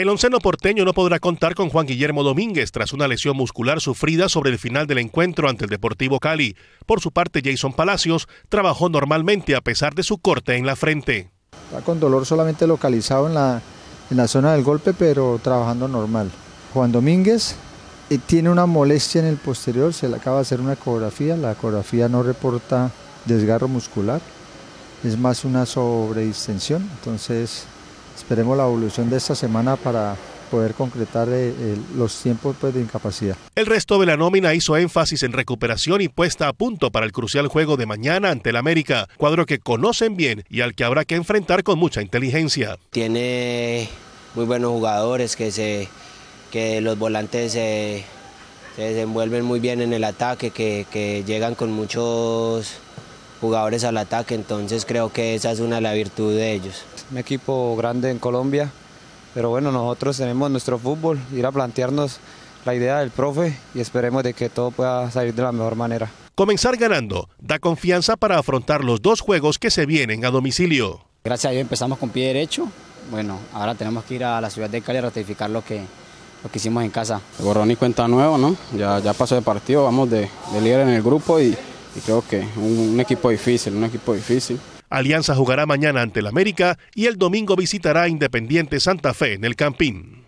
El onceno porteño no podrá contar con Juan Guillermo Domínguez tras una lesión muscular sufrida sobre el final del encuentro ante el Deportivo Cali. Por su parte, Jason Palacios trabajó normalmente a pesar de su corte en la frente. Está con dolor solamente localizado en la zona del golpe, pero trabajando normal. Juan Domínguez tiene una molestia en el posterior, se le acaba de hacer una ecografía, la ecografía no reporta desgarro muscular, es más una sobredistensión, entonces esperemos la evolución de esta semana para poder concretar los tiempos de incapacidad. El resto de la nómina hizo énfasis en recuperación y puesta a punto para el crucial juego de mañana ante el América, cuadro que conocen bien y al que habrá que enfrentar con mucha inteligencia. Tiene muy buenos jugadores que los volantes se desenvuelven muy bien en el ataque, que llegan con muchos jugadores al ataque, entonces creo que esa es una de las virtudes de ellos. Un equipo grande en Colombia, pero bueno, nosotros tenemos nuestro fútbol, ir a plantearnos la idea del profe y esperemos de que todo pueda salir de la mejor manera. Comenzar ganando da confianza para afrontar los dos juegos que se vienen a domicilio. Gracias a Dios empezamos con pie derecho, bueno, ahora tenemos que ir a la ciudad de Cali a ratificar lo que hicimos en casa. Borrón y cuenta nueva, ¿no? Ya pasó de partido, vamos de líder en el grupo y creo que un equipo difícil. Alianza jugará mañana ante el América y el domingo visitará a Independiente Santa Fe en el Campín.